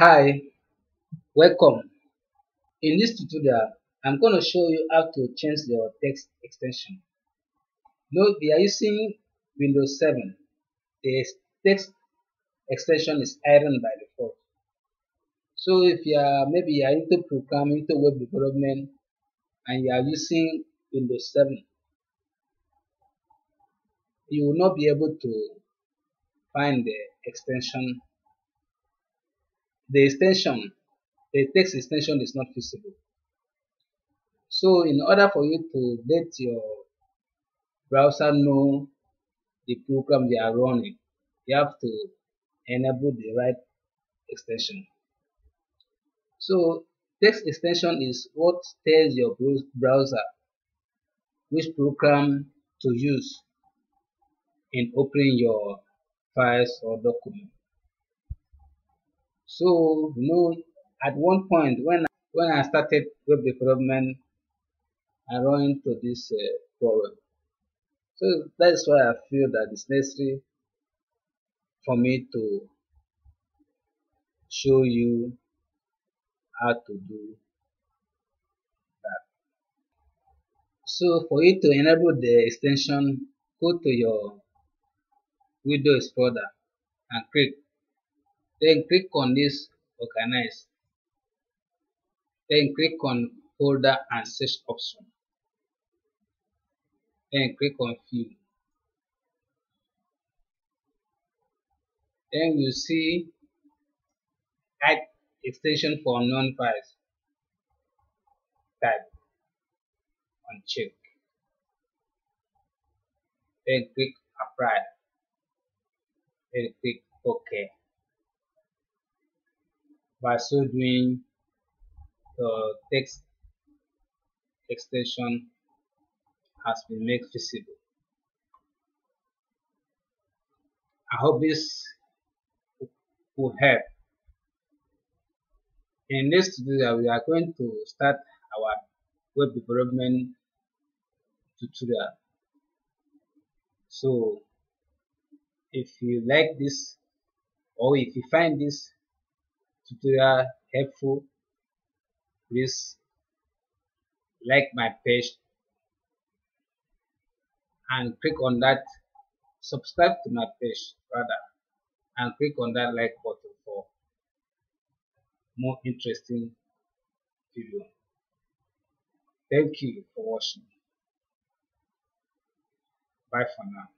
Hi, welcome. In this tutorial, I'm going to show you how to change your text extension. Note we are using Windows 7. The text extension is Iron by default. So if maybe you are into programming, into web development, and you are using Windows 7, you will not be able to find the extension. The text extension is not feasible. So in order for you to let your browser know the program you are running, you have to enable the right extension. So text extension is what tells your browser which program to use in opening your files or documents. So at one point when I started web development, I ran into this problem. So that's why I feel that it's necessary for me to show you how to do that. So for you to enable the extension, go to your Windows folder and then click on this Organize. Then click on Folder and Search option. Then click on View. Then you see Add Extension for Unknown Files. Type on Check. Then click Apply. Then click OK. By so doing, the text extension has been made visible. I hope this will help. In this tutorial, we are going to start our web development tutorial. So, if you like this, or if you find this tutorial helpful, please like my page and click on that, subscribe to my page rather, and click on that like button for more interesting video. Thank you for watching. Bye for now.